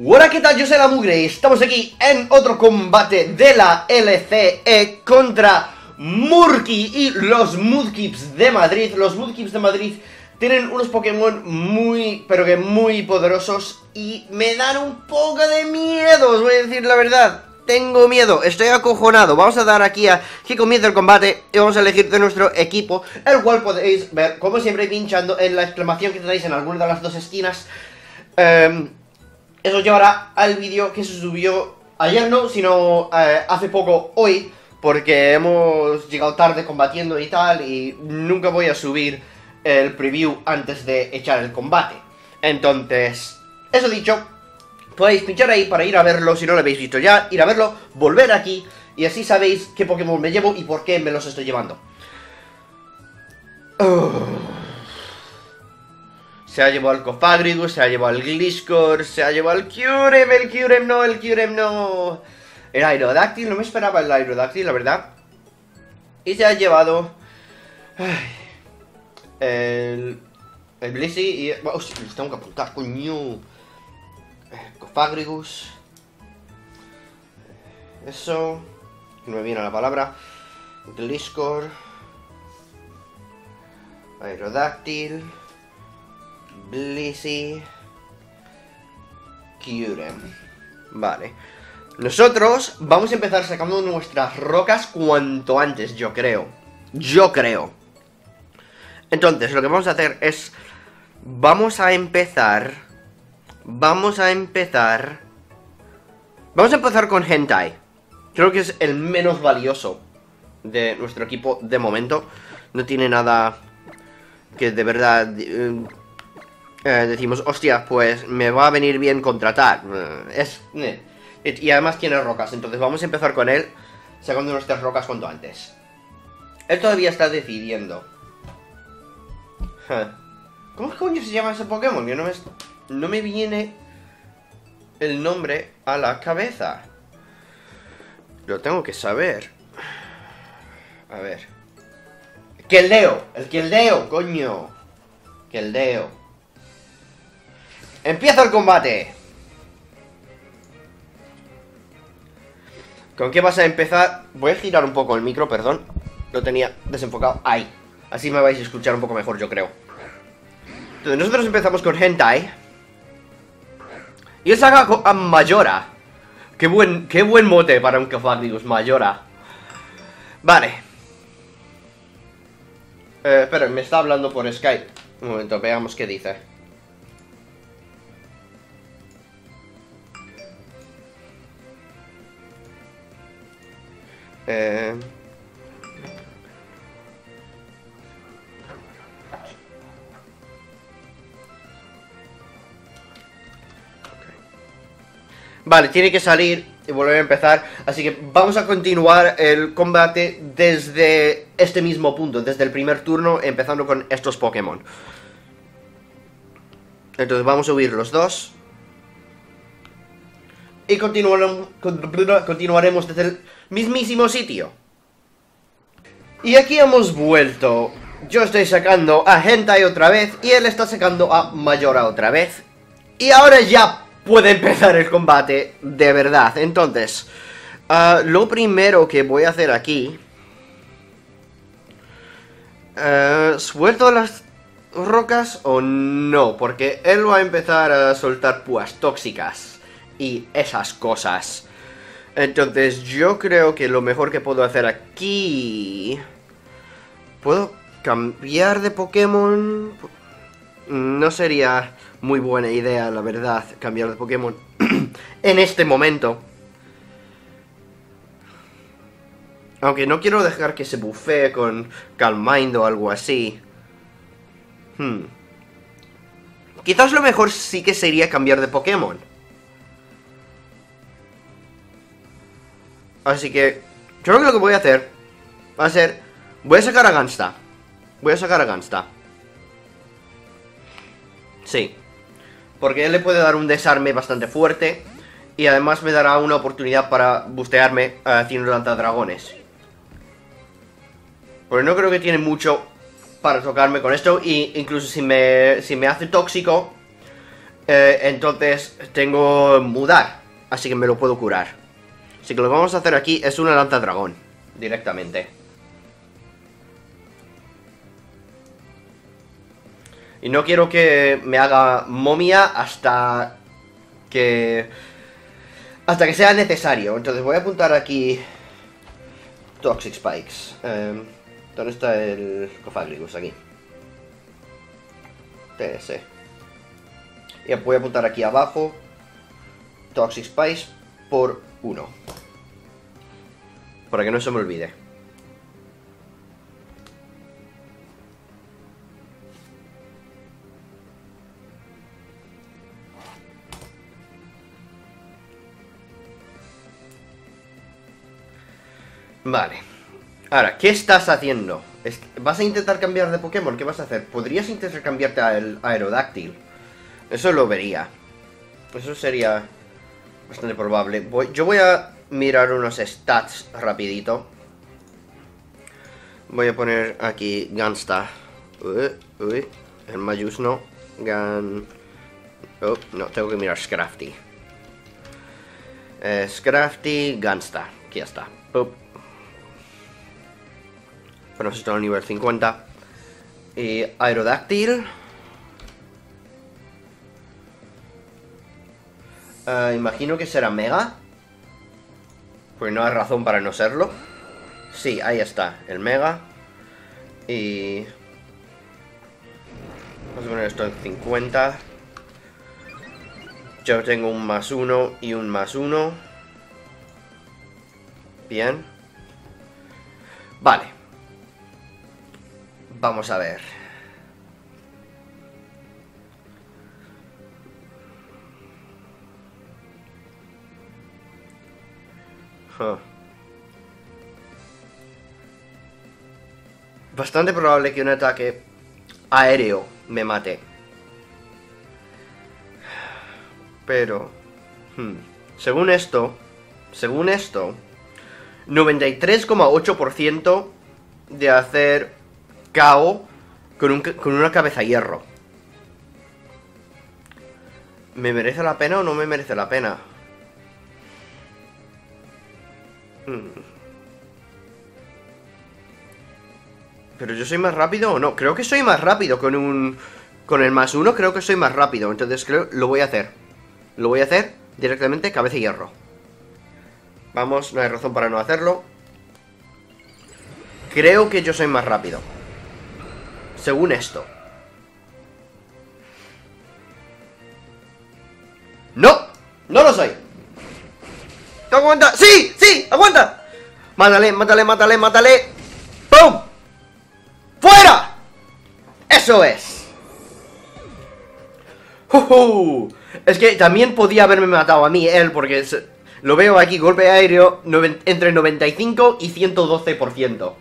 Hola, ¿qué tal? Yo soy IAmLaMugre y estamos aquí en otro combate de la LCE contra Murky y los Mudkips de Madrid. Los Mudkips de Madrid tienen unos Pokémon muy, pero que muy poderosos y me dan un poco de miedo, os voy a decir la verdad. Tengo miedo, estoy acojonado. Vamos a dar aquí a que comience el combate y vamos a elegir de nuestro equipo, el cual podéis ver, como siempre, pinchando en la exclamación que tenéis en alguna de las dos esquinas. Eso llevará al vídeo que se subió ayer, no, sino hace poco hoy, porque hemos llegado tarde combatiendo y tal, y nunca voy a subir el preview antes de echar el combate. Entonces, eso dicho, podéis pinchar ahí para ir a verlo, si no lo habéis visto ya, ir a verlo, volver aquí, y así sabéis qué Pokémon me llevo y por qué me los estoy llevando. Se ha llevado al Cofagrigus, se ha llevado al Gliscor, se ha llevado al Kyurem, el Kyurem no. El Aerodáctil, no me esperaba el Aerodáctil, la verdad. Y se ha llevado el Blissey y... Oh, sí, les tengo que apuntar, coño. Cofagrigus. Eso. No me viene la palabra. Gliscor. Aerodáctil. Blissey. Kyurem. Vale. Nosotros vamos a empezar sacando nuestras rocas cuanto antes, yo creo. Entonces, lo que vamos a hacer es... Vamos a empezar con Hentai. Creo que es el menos valioso de nuestro equipo de momento. No tiene nada que de verdad decimos, hostia, pues me va a venir bien contratar. Y además tiene rocas, entonces vamos a empezar con él sacando nuestras rocas cuanto antes. Él todavía está decidiendo. ¿Cómo coño se llama ese Pokémon? Yo no me viene el nombre a la cabeza. Lo tengo que saber. A ver. Keldeo, el Keldeo, coño. Keldeo. Empieza el combate. ¿Con qué vas a empezar? Voy a girar un poco el micro, perdón. Lo tenía desenfocado. Ahí. Así me vais a escuchar un poco mejor, yo creo. Entonces, nosotros empezamos con Hentai. Y él saca a Mayora. Qué buen mote para un Cofagrigus, Mayora. Vale. Espera, me está hablando por Skype. Un momento, veamos qué dice. Vale, tiene que salir y volver a empezar. Así que vamos a continuar el combate desde este mismo punto, desde el primer turno, empezando con estos Pokémon. Entonces vamos a huir los dos. Y continuaremos desde el mismísimo sitio. Y aquí hemos vuelto. Yo estoy sacando a Hentai otra vez y él está sacando a Mayora otra vez. Y ahora ya puede empezar el combate de verdad. Entonces, lo primero que voy a hacer aquí... ¿suelto las rocas o no? Porque él va a empezar a soltar púas tóxicas y esas cosas. Entonces yo creo que lo mejor que puedo hacer aquí... ¿Puedo cambiar de Pokémon? No sería muy buena idea, la verdad, cambiar de Pokémon en este momento. Aunque no quiero dejar que se bufee con Calmind o algo así. Quizás lo mejor sí que sería cambiar de Pokémon. Así que creo que lo que voy a hacer va a ser... Voy a sacar a Gansta. Sí. Porque él le puede dar un desarme bastante fuerte. Y además me dará una oportunidad para bustearme haciendo lanzadragones. Porque no creo que tiene mucho para tocarme con esto. Y incluso si me hace tóxico, Entonces tengo mudar, así que me lo puedo curar. Así que lo que vamos a hacer aquí es una lanza dragón directamente. Y no quiero que me haga momia hasta que sea necesario. Entonces voy a apuntar aquí Toxic Spikes. ¿Dónde está el Cofagrigus? Aquí. TS. Y voy a apuntar aquí abajo Toxic Spikes por 1. Para que no se me olvide. Vale. Ahora, ¿qué estás haciendo? ¿Vas a intentar cambiar de Pokémon? ¿Qué vas a hacer? ¿Podrías intentar cambiarte al Aerodáctil? Eso lo vería. Eso sería bastante probable. Yo voy a mirar unos stats rapidito. Voy a poner aquí Gansta. Uy, el Mayus no. Oh, no, tengo que mirar Scrafty. Scrafty, Gansta. Aquí ya está. Bueno, esto está al nivel 50. Y Aerodáctil. Imagino que será Mega. Pues no hay razón para no serlo. Sí, ahí está, el Mega. Y... vamos a poner esto en 50. Yo tengo un +1 y un +1. Bien. Vale. Vamos a ver. Bastante probable que un ataque aéreo me mate. Pero... Según esto... 93,8% de hacer KO con una cabeza hierro. ¿Me merece la pena o no me merece la pena? ¿Pero yo soy más rápido o no? Creo que soy más rápido con un... con el +1 creo que soy más rápido. Entonces creo... lo voy a hacer. Lo voy a hacer directamente cabeza hierro. Vamos, no hay razón para no hacerlo. Creo que yo soy más rápido. Según esto. ¡No! ¡No lo soy! ¡Aguanta! ¡Sí! ¡Sí! ¡Aguanta! ¡Mátale, mátale, mátale, mátale! ¡Pum! ¡Fuera! ¡Eso es! Es que también podía haberme matado a mí él porque... lo veo aquí, golpe aéreo, entre 95 y 112%.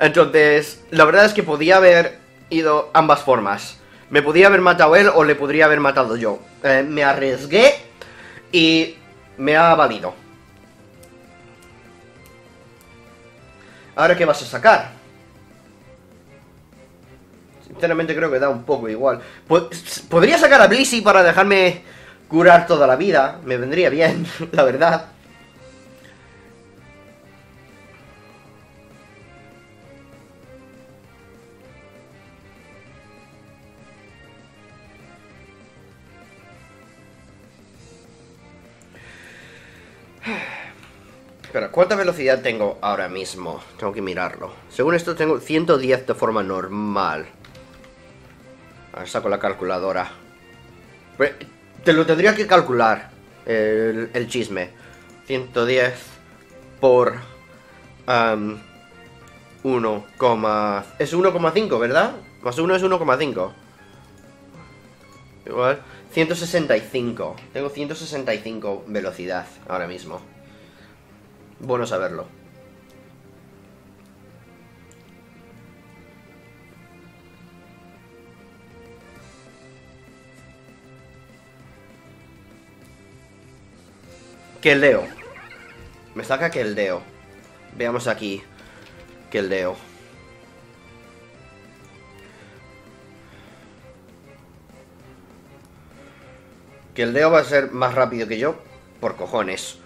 Entonces, la verdad es que podía haber ido ambas formas. Me podía haber matado él o le podría haber matado yo. Me arriesgué y me ha valido. ¿Ahora qué vas a sacar? Sinceramente creo que da un poco igual. Podría sacar a Blissey para dejarme... curar toda la vida, me vendría bien, la verdad. Espera, ¿cuánta velocidad tengo ahora mismo? Tengo que mirarlo. Según esto tengo 110 de forma normal. Ahora saco la calculadora. Te lo tendría que calcular, el chisme. 110 por 1, es 1,5, ¿verdad? Más 1 es 1,5. Igual, 165. Tengo 165 velocidad ahora mismo. Bueno saberlo. Keldeo. Me saca Keldeo. Veamos aquí. Keldeo. Keldeo va a ser más rápido que yo, por cojones.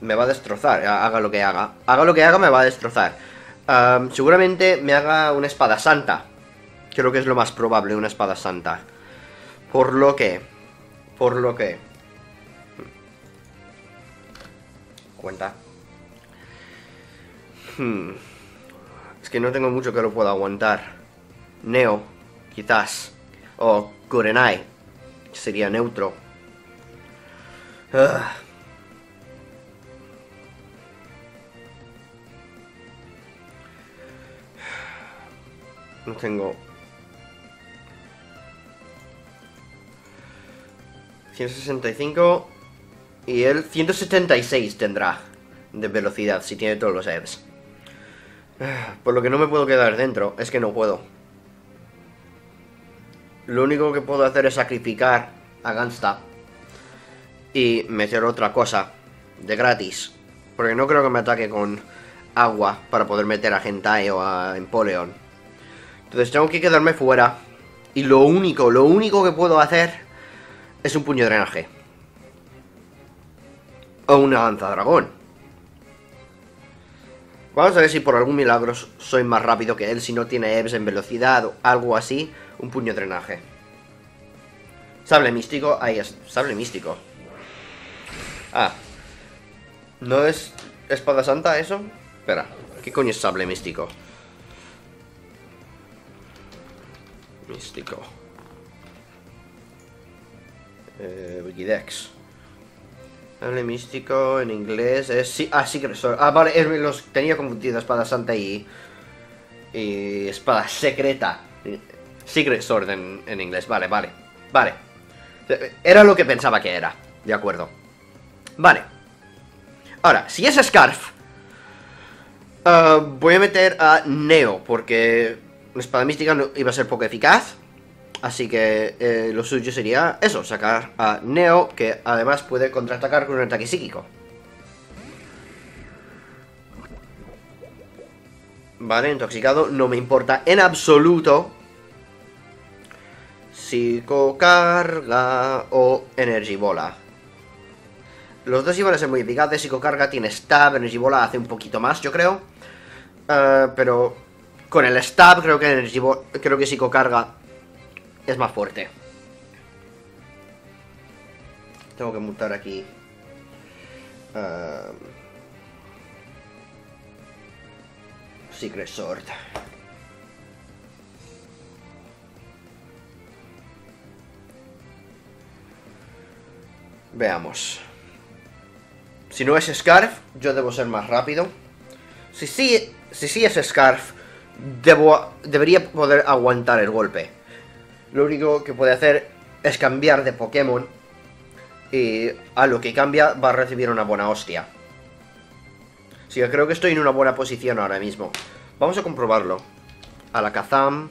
Me va a destrozar, haga lo que haga. Haga lo que haga, me va a destrozar. Seguramente me haga una espada santa. Creo que es lo más probable, una espada santa. Por lo que... Cuenta. Es que no tengo mucho que lo pueda aguantar. Neo, quizás. O Kurenai, que sería neutro. No tengo... 165... Y él 176 tendrá de velocidad, si tiene todos los EVs. Por lo que no me puedo quedar dentro, es que no puedo. Lo único que puedo hacer es sacrificar a Gansta y meter otra cosa de gratis. Porque no creo que me ataque con agua para poder meter a Gentae o a Empoleon. Entonces tengo que quedarme fuera. Y lo único que puedo hacer es un puño de drenaje. O una lanza dragón. Vamos a ver si por algún milagro soy más rápido que él. Si no tiene EVs en velocidad o algo así. Un puño de drenaje. Sable místico. Ahí es. Sable místico. Ah. ¿No es espada santa eso? Espera. ¿Qué coño es sable místico? Místico. Wikidex. Sable místico en inglés es... Sí, ah, sí que lo soy. Ah, vale, los tenía confundido, espada santa y espada secreta. Secret Sword en inglés, vale, vale. Vale. Era lo que pensaba que era, de acuerdo. Vale. Ahora, si es Scarf... voy a meter a Neo, porque... Una espada mística no iba a ser poco eficaz. Así que lo suyo sería eso, sacar a Neo, que además puede contraatacar con un ataque psíquico. Vale, intoxicado, no me importa en absoluto. Psicocarga o Energy Bola. Los dos iban a ser muy eficaces, psicocarga tiene stab, Energy Bola hace un poquito más, yo creo. Pero con el stab creo que Energy Bola, creo que psicocarga... Es más fuerte. Tengo que mutar aquí. Secret Sword. Veamos. Si no es Scarf, yo debo ser más rápido. Si sí es Scarf, debería poder aguantar el golpe. Lo único que puede hacer es cambiar de Pokémon. Y a lo que cambia va a recibir una buena hostia. Así que creo que estoy en una buena posición ahora mismo. Vamos a comprobarlo. Alakazam.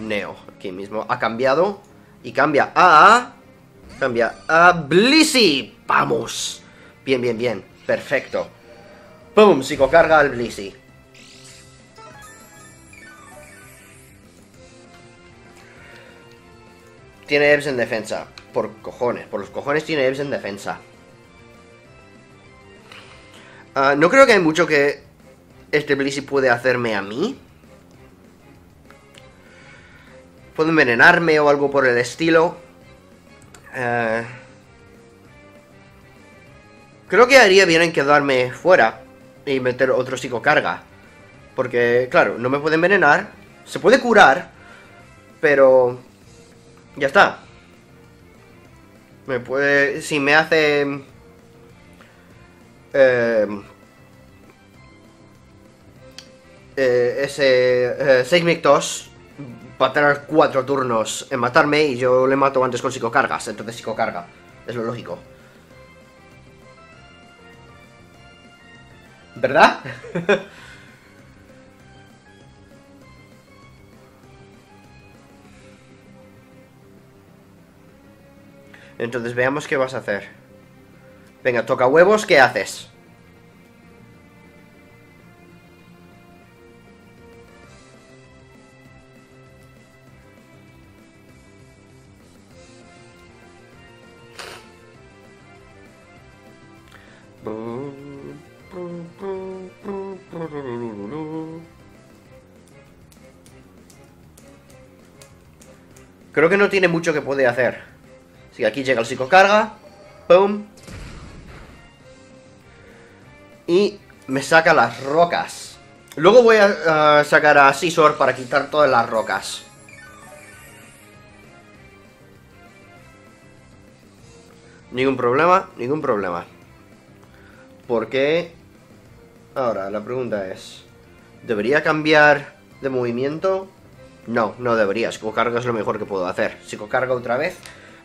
Neo. Aquí mismo. Ha cambiado. Y cambia a... Cambia a Blissey. ¡Vamos! Bien, bien, bien. Perfecto. ¡Pum! Psicocarga al Blissey. Tiene EVs en defensa. Por cojones. Por los cojones tiene EVs en defensa. No creo que hay mucho que este Blissey puede hacerme a mí. Puede envenenarme o algo por el estilo. Creo que haría bien en quedarme fuera y meter otro psicocarga. Porque, claro, no me puede envenenar. Se puede curar. Pero... Ya está. Me puede... Si me hace... ese... Seismic Toss va a tener 4 turnos en matarme y yo le mato antes con psicocargas. Entonces psicocarga. Es lo lógico. ¿Verdad? Entonces veamos qué vas a hacer. Venga, toca huevos, ¿qué haces? Creo que no tiene mucho que puede hacer. Así que aquí llega el psicocarga. ¡Pum! Y me saca las rocas. Luego voy a sacar a Scizor para quitar todas las rocas. Ningún problema, ningún problema. Porque ahora la pregunta es, ¿debería cambiar de movimiento? No, no debería. Psicocarga es lo mejor que puedo hacer. Psicocarga otra vez.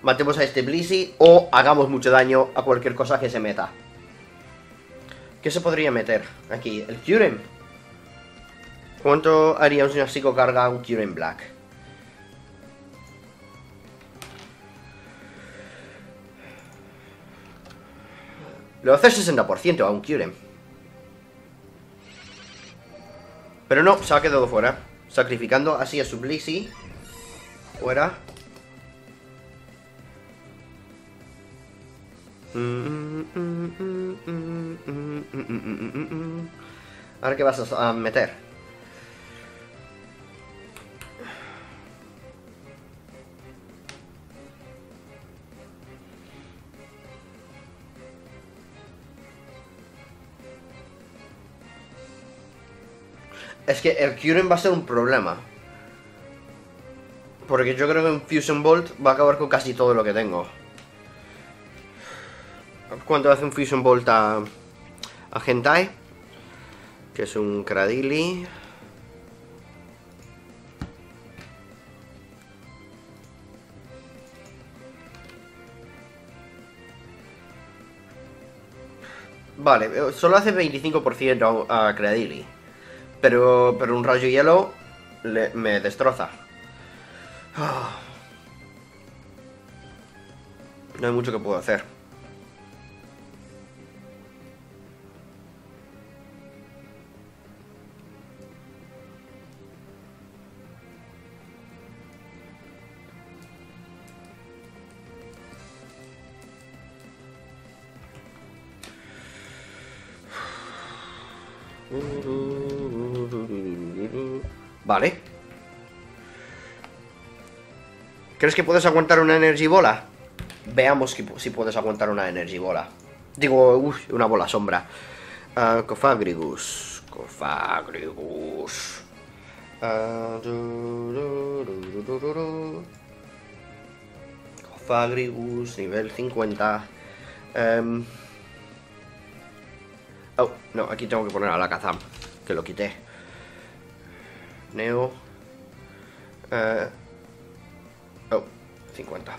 Matemos a este Blissey o hagamos mucho daño a cualquier cosa que se meta. ¿Qué se podría meter aquí? El Kyurem. ¿Cuánto haría una psicocarga a un Kyurem Black? Lo hace 60% a un Kyurem. Pero no, se ha quedado fuera. Sacrificando así a su Blissey. Fuera. Ahora qué vas a meter. Es que el Kyurem va a ser un problema. Porque yo creo que un Fusion Bolt va a acabar con casi todo lo que tengo. ¿Cuánto hace un Fusion Bolt a Hentai? Que es un Cradily. Vale, solo hace 25% a Cradily. Pero un rayo hielo me destroza. No hay mucho que puedo hacer. Vale. ¿Crees que puedes aguantar una energy bola? Veamos si puedes aguantar una energy bola. Digo, una bola sombra. Cofagrigus. Cofagrigus. Cofagrigus, nivel 50. Oh, no, aquí tengo que poner a Alakazam, que lo quité. Neo. Oh, 50.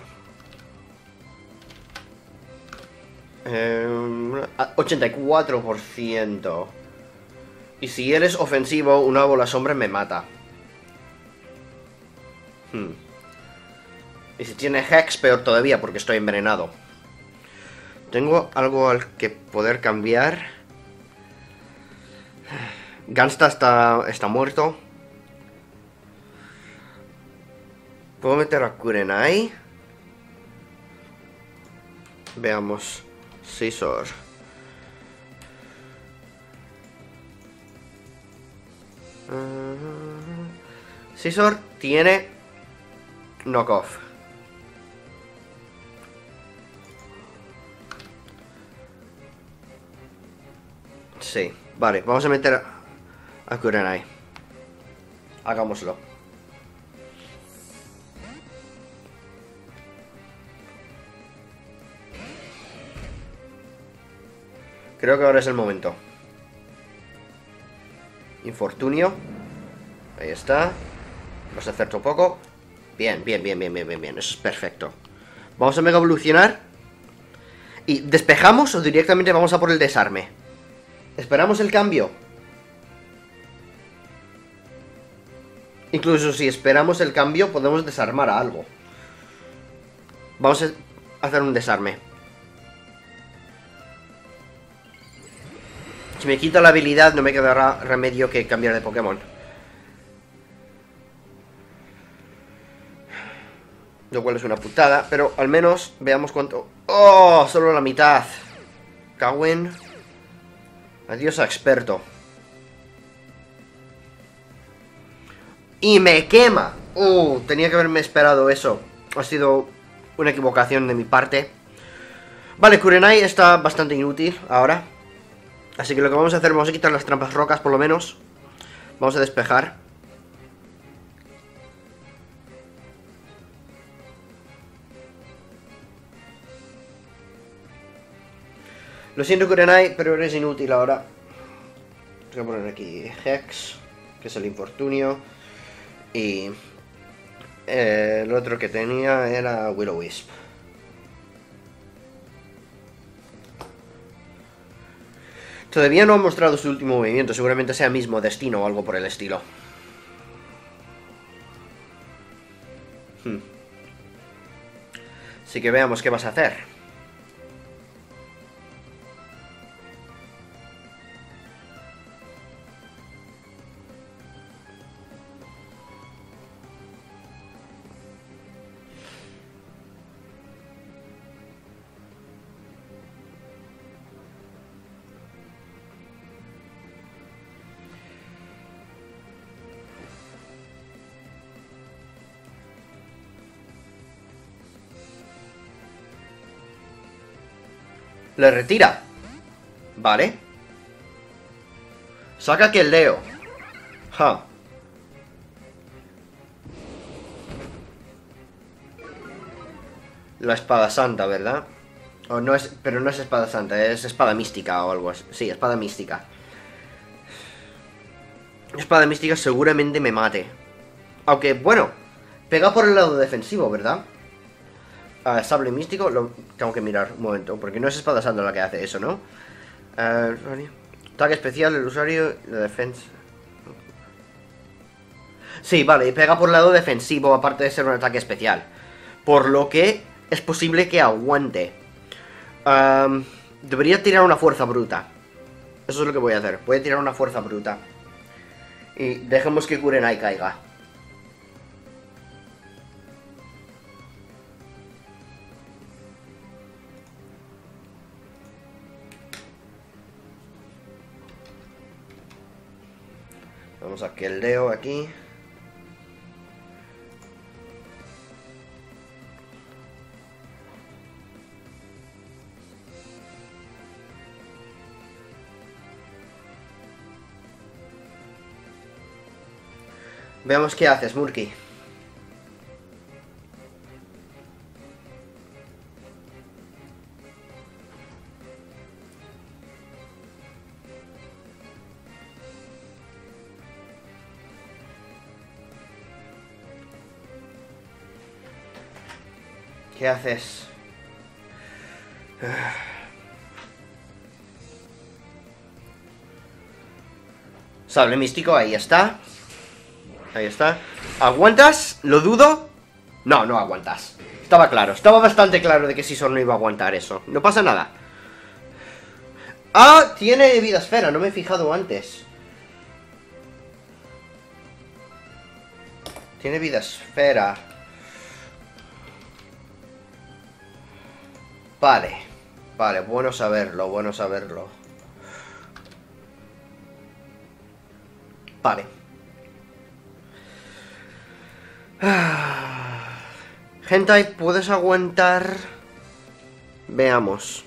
84%. Y si él es ofensivo, una bola sombra me mata. Y si tiene Hex, peor todavía, porque estoy envenenado. ¿Tengo algo al que poder cambiar? Gansta está muerto. ¿Puedo meter a Kyurem ahí? Veamos. Scizor. Scizor tiene knockoff. Sí, vale, vamos a meter a Kyurem ahí. Hagámoslo. Creo que ahora es el momento. Infortunio. Ahí está. Los acerto poco. Bien, bien, bien, bien, bien, bien, bien. Eso es perfecto. Vamos a mega evolucionar. Y despejamos o directamente vamos a por el desarme. Esperamos el cambio. Incluso si esperamos el cambio, podemos desarmar a algo. Vamos a hacer un desarme. Si me quito la habilidad, no me quedará remedio que cambiar de Pokémon. Lo cual es una putada, pero al menos veamos cuánto... ¡Oh! Solo la mitad. Cowen... Adiós, experto. ¡Y me quema! Tenía que haberme esperado eso. Ha sido una equivocación de mi parte. Vale, Kurenai está bastante inútil ahora. Así que lo que vamos a hacer, vamos a quitar las trampas rocas por lo menos. Vamos a despejar. Lo siento, Kurenai, pero eres inútil ahora. Voy a poner aquí Hex, que es el infortunio. Y el otro que tenía era Will-O-Wisp. Todavía no ha mostrado su último movimiento, seguramente sea mismo destino o algo por el estilo. Así que veamos qué vas a hacer. Le retira. Vale. Saca Keldeo. Ja. La espada santa, ¿verdad? O no es, pero no es espada santa, es espada mística o algo así. Sí, espada mística. Espada mística seguramente me mate. Aunque, bueno, pega por el lado defensivo, ¿verdad? Sable místico, lo tengo que mirar un momento, porque no es espada santa la que hace eso, ¿no? Ataque especial, el usuario, la defensa. Sí, vale, y pega por el lado defensivo, aparte de ser un ataque especial. Por lo que es posible que aguante. Debería tirar una fuerza bruta. Eso es lo que voy a hacer, voy a tirar una fuerza bruta. Y dejemos que Kurenai caiga. Vamos a Keldeo aquí. Veamos qué haces, Murky. ¿Qué haces? Sable místico, ahí está. Ahí está. ¿Aguantas? ¿Lo dudo? No, no aguantas. Estaba claro, estaba bastante claro de que Scizor no iba a aguantar eso. No pasa nada. ¡Ah! Tiene vida esfera, no me he fijado antes. Tiene vida esfera. Vale, vale, bueno saberlo, bueno saberlo. Vale. Hentai, ¿puedes aguantar? Veamos.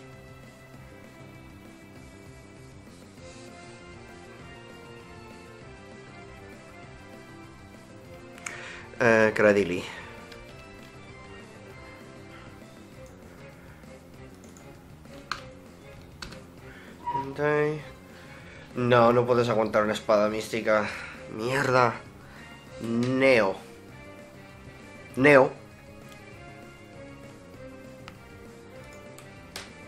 Cradily. No, no puedes aguantar una espada mística. Mierda. Neo. Neo.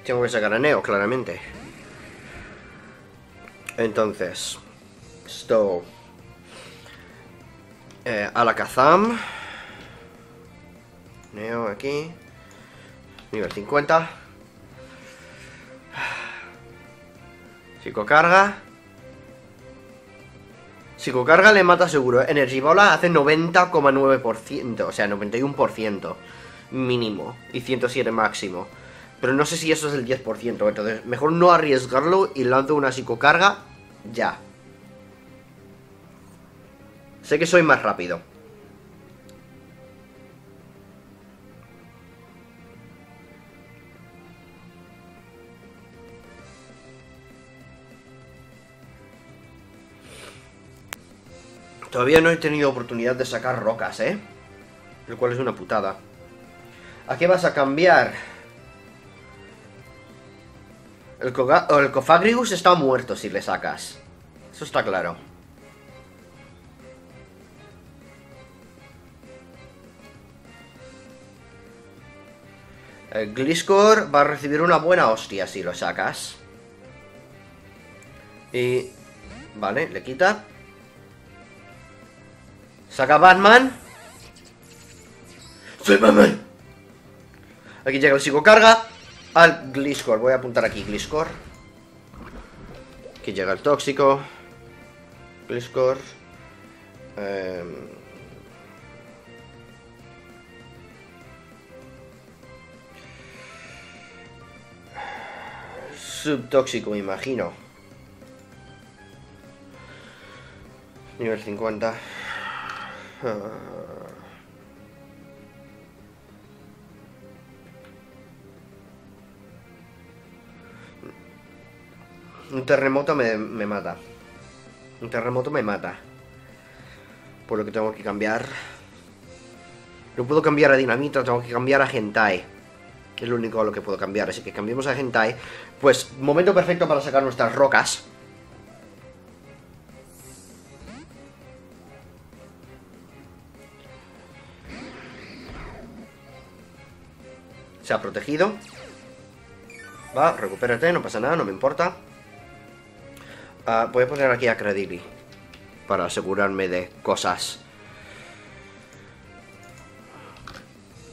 Tengo que sacar a Neo, claramente. Entonces, esto. Alakazam. Neo aquí. Nivel 50. Psicocarga. Psicocarga le mata seguro. Energy Bola hace 90,9%. O sea, 91% mínimo. Y 107 máximo. Pero no sé si eso es el 10%, entonces mejor no arriesgarlo y lanzo una psicocarga ya. Sé que soy más rápido. Todavía no he tenido oportunidad de sacar rocas, ¿eh? Lo cual es una putada. ¿A qué vas a cambiar? El Cofagrigus está muerto si le sacas. Eso está claro. El Gliscor va a recibir una buena hostia si lo sacas. Y... vale, le quita... ¿Saca Batman? ¡Soy Batman! Aquí llega el psicocarga al Gliscor. Voy a apuntar aquí, Gliscor. Aquí llega el tóxico. Gliscor. Subtóxico, me imagino. Nivel 50. Un terremoto me mata. Un terremoto me mata. Por lo que tengo que cambiar. No puedo cambiar a dinamita, tengo que cambiar a hentai. Es lo único a lo que puedo cambiar. Así que cambiemos a hentai. Pues momento perfecto para sacar nuestras rocas. Se ha protegido. Va, recupérate, no pasa nada, no me importa. Voy a poner aquí a Cradily para asegurarme de cosas.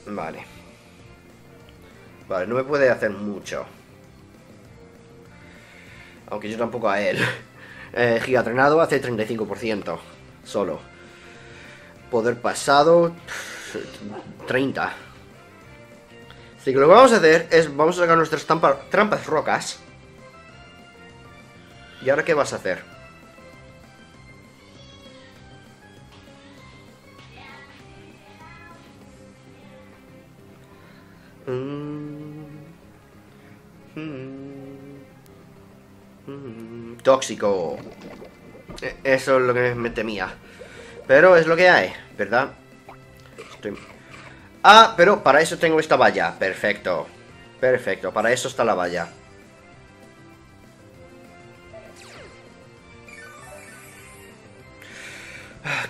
Vale. Vale, no me puede hacer mucho. Aunque yo tampoco a él. Gigatrenado hace 35% solo. Poder pasado 30%. Así que lo que vamos a hacer es, vamos a sacar nuestras trampas rocas. ¿Y ahora qué vas a hacer? Tóxico. Eso es lo que me temía. Pero es lo que hay, ¿verdad? Ah, pero para eso tengo esta valla. Perfecto. Perfecto, para eso está la valla.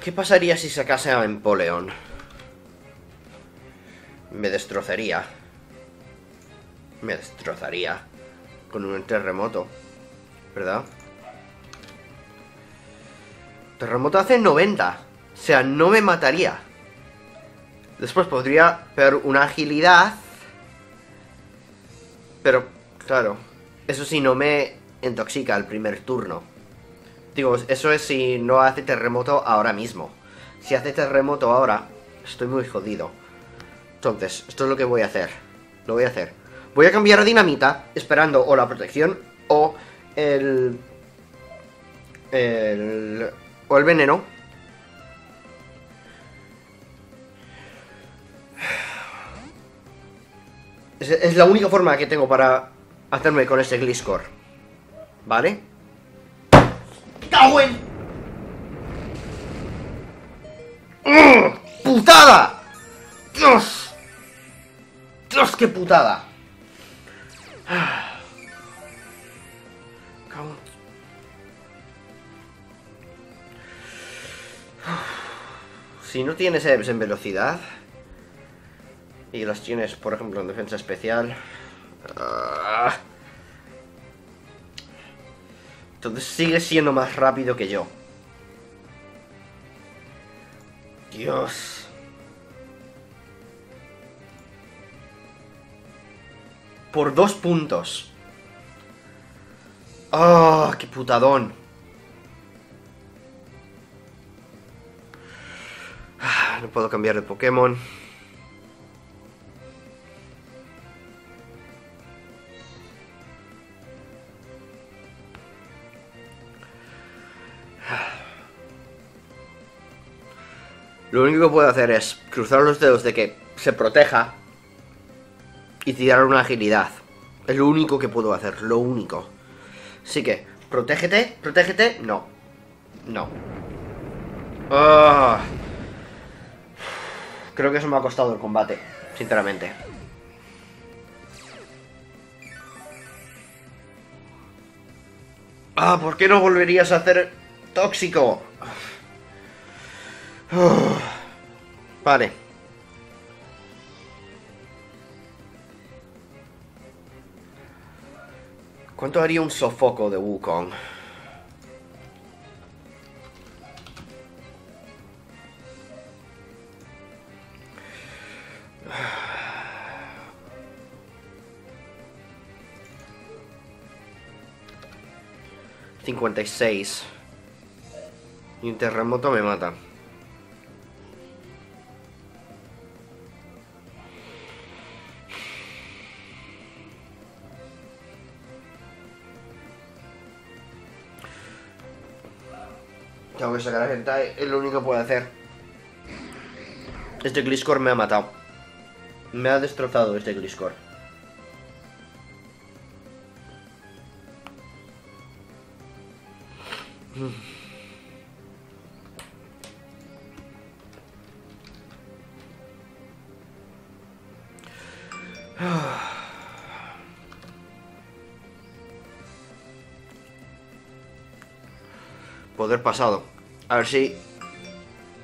¿Qué pasaría si sacase a Empoleon? Me destrozaría. Me destrozaría. Con un terremoto. ¿Verdad? Terremoto hace 90. O sea, no me mataría. Después podría ver una agilidad. Pero, claro. Eso sí, no me intoxica el primer turno. Digo, eso es si no hace terremoto ahora mismo. Si hace terremoto ahora, estoy muy jodido. Entonces, esto es lo que voy a hacer. Lo voy a hacer. Voy a cambiar a dinamita, esperando o la protección o el veneno. Es la única forma que tengo para hacerme con este Gliscor. ¿Vale? ¡Cago en! ¡Putada! ¡Dios! ¡Dios, qué putada! Cago en... Si no tienes EVs en velocidad... y las tienes, por ejemplo, en defensa especial. Entonces sigue siendo más rápido que yo. Dios. Por 2 puntos. ¡Ah! ¡Oh, qué putadón! No puedo cambiar de Pokémon. Lo único que puedo hacer es cruzar los dedos de que se proteja y tirar una agilidad. Es lo único que puedo hacer, lo único. Así que, protégete, protégete. No, no. Oh. Creo que eso me ha costado el combate, sinceramente. Ah, ¿por qué no volverías a hacer tóxico? Vale. ¿Cuánto haría un sofoco de Wukong? ...56... Y un terremoto me mata. Tengo que sacar a Gentai, es lo único que puedo hacer. Este Gliscor me ha matado. Me ha destrozado este Gliscor. Poder pasado. A ver si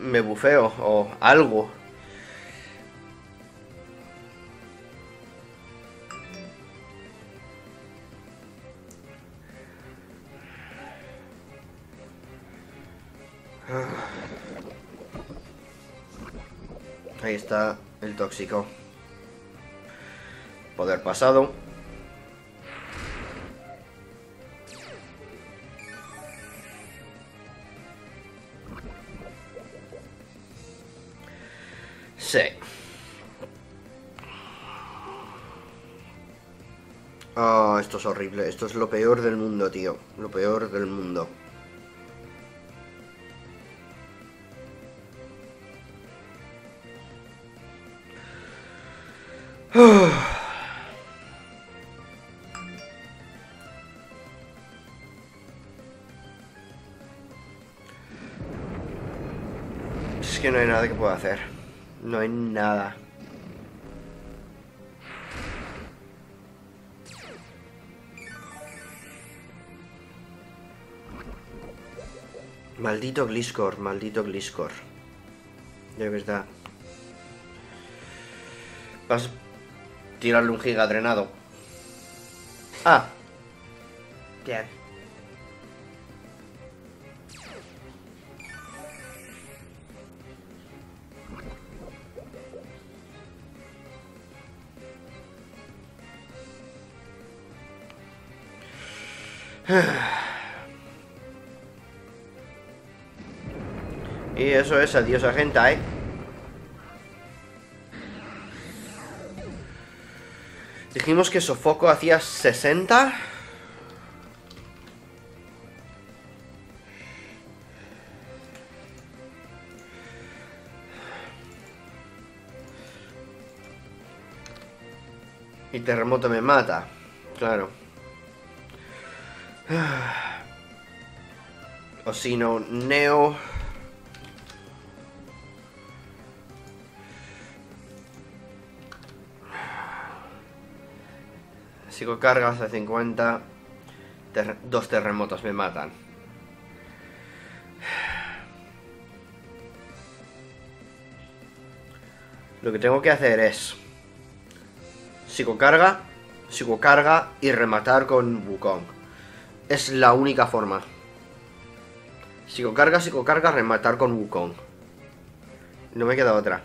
me bufeo o algo. Ahí está el tóxico. Poder pasado. Sí. Oh, esto es horrible. Esto es lo peor del mundo, tío. Lo peor del mundo. Es que no hay nada que pueda hacer. No hay nada. Maldito Gliscor, maldito Gliscor. De verdad. Vas a tirarle un giga drenado. Ah. Bien. Y eso es, adiós a Gentai, ¿eh? Dijimos que sofoco hacía 60. Y terremoto me mata, claro. O si no, Neo. Sigo cargas a 50. Dos terremotos me matan. Lo que tengo que hacer es psicocarga y rematar con Wukong. Es la única forma. Psicocarga, rematar con Wukong. No me queda otra.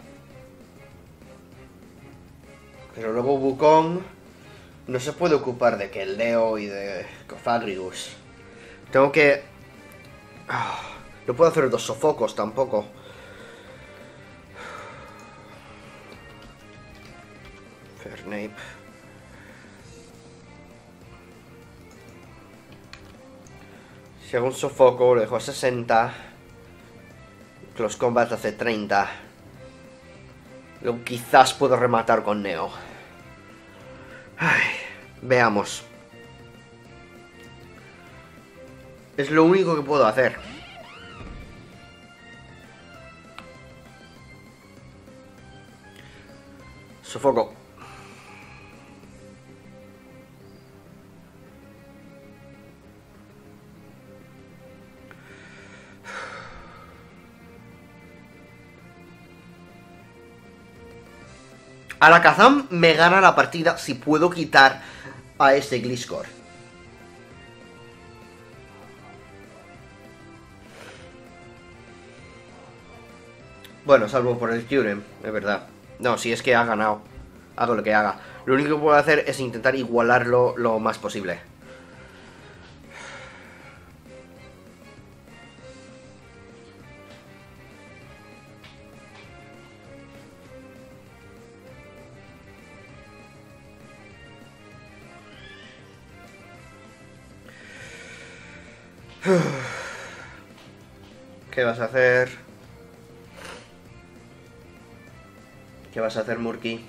Pero luego Wukong no se puede ocupar de Keldeo y de Cofagrigus. Tengo que... no puedo hacer dos sofocos tampoco. Fernape. Si hago un sofoco, lo dejo a 60. Close Combat hace 30. Luego quizás puedo rematar con Neo. Ay, veamos. Es lo único que puedo hacer. Sofoco. Alakazam me gana la partida si puedo quitar a ese Gliscor. Bueno, salvo por el Kyurem, es verdad. No, si es que ha ganado. Hago lo que haga. Lo único que puedo hacer es intentar igualarlo lo más posible. ¿Qué vas a hacer? ¿Qué vas a hacer, Murky?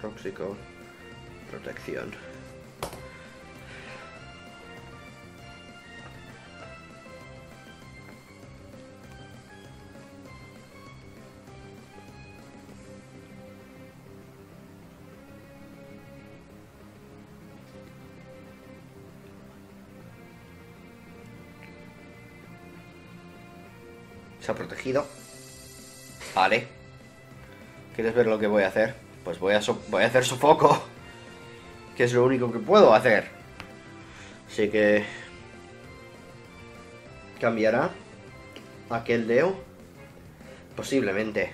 Tóxico. Protección. Se ha protegido. Vale. ¿Quieres ver lo que voy a hacer? Pues voy a hacer sofoco. Que es lo único que puedo hacer. Así que... ¿Cambiará a Keldeo? Posiblemente.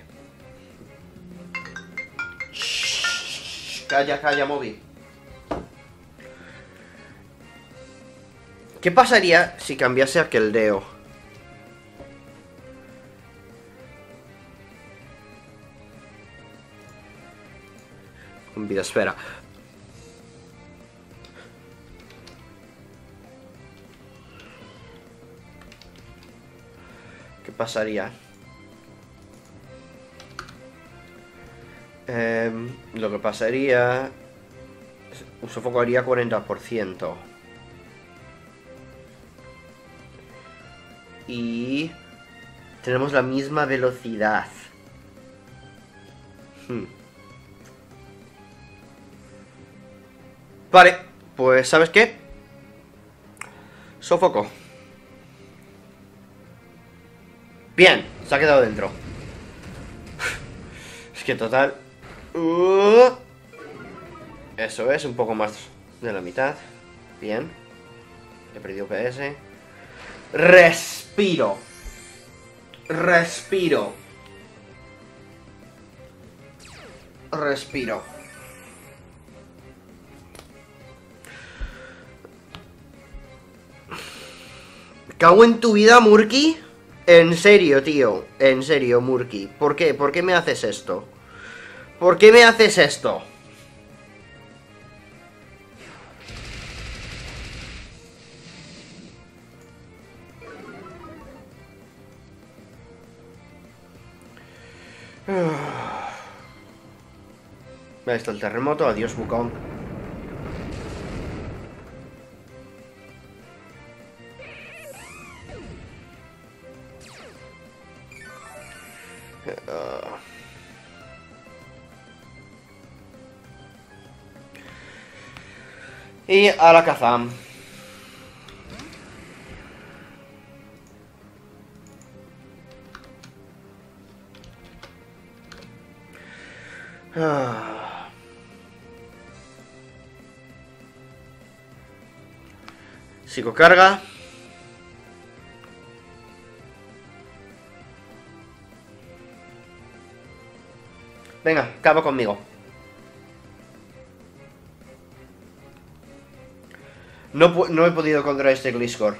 Shh, calla, calla, Moby. ¿Qué pasaría si cambiase a Keldeo? Vida esfera. ¿Qué pasaría? Lo que pasaría... Sofocaría 40%. Y... tenemos la misma velocidad. Vale, pues ¿sabes qué? Sofoco. Bien, se ha quedado dentro. Es que total... Eso es, un poco más de la mitad. Bien. He perdido PS. Respiro. Respiro. Respiro. Cago en tu vida, Murky. En serio, tío. En serio, Murky. ¿Por qué? ¿Por qué me haces esto? ¿Por qué me haces esto? Ahí está el terremoto. Adiós, Wukong. Y Alakazam. Psicocarga. Venga, acaba conmigo. No he podido contra este Gliscor.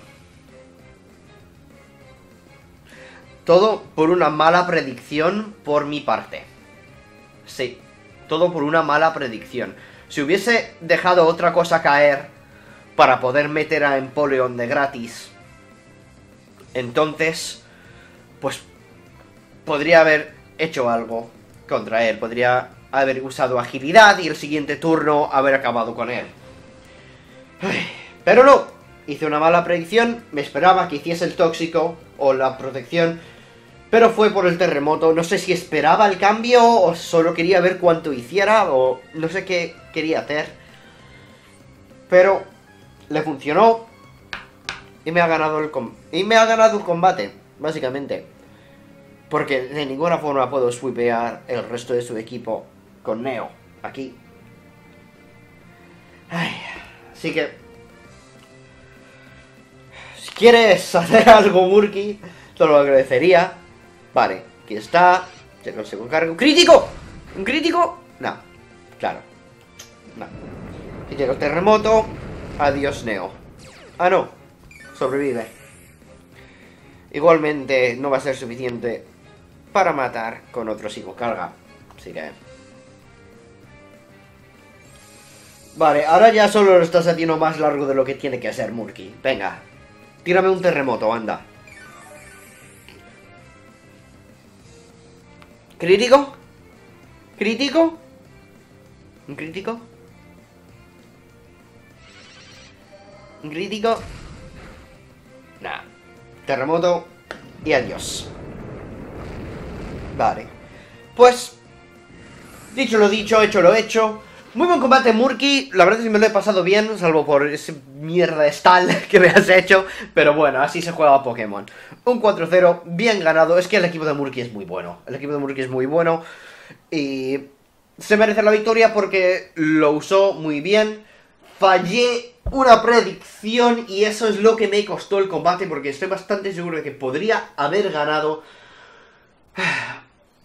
Todo por una mala predicción por mi parte. Sí, todo por una mala predicción. Si hubiese dejado otra cosa caer, para poder meter a Empoleon de gratis. Entonces, pues podría haber hecho algo contra él. Podría haber usado agilidad y el siguiente turno haber acabado con él. Pero no, hice una mala predicción. Me esperaba que hiciese el tóxico o la protección, pero fue por el terremoto. No sé si esperaba el cambio o solo quería ver cuánto hiciera o no sé qué quería hacer. Pero le funcionó y me ha ganado el combate, básicamente. Porque de ninguna forma puedo sweepear el resto de su equipo con Neo aquí. Así que, si quieres hacer algo, Murky, te lo agradecería. Vale, aquí está. Ya consigo un cargo. ¡Crítico! ¿Un crítico? No, claro. No. Y llega el terremoto. Adiós, Neo. Ah, no. Sobrevive. Igualmente no va a ser suficiente para matar con otro psicocarga. Así que... Vale, ahora ya solo lo estás haciendo más largo de lo que tiene que hacer, Murky. Venga, tírame un terremoto, anda. ¿Crítico? ¿Crítico? ¿Un crítico? ¿Un crítico? Nah. Terremoto y adiós. Vale. Pues, dicho lo dicho, hecho lo hecho. Muy buen combate, Murky. La verdad es que me lo he pasado bien, salvo por ese mierda de stall que me has hecho. Pero bueno, así se juega Pokémon. Un 4-0, bien ganado. Es que el equipo de Murky es muy bueno. El equipo de Murky es muy bueno. Y se merece la victoria porque lo usó muy bien. Fallé una predicción y eso es lo que me costó el combate, porque estoy bastante seguro de que podría haber ganado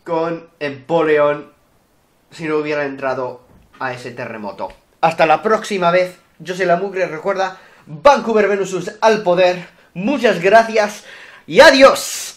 con Empoleon si no hubiera entrado a ese terremoto. Hasta la próxima vez. Yo soy LaMugre, recuerda, Vancouver Venusaurs al poder. Muchas gracias y adiós.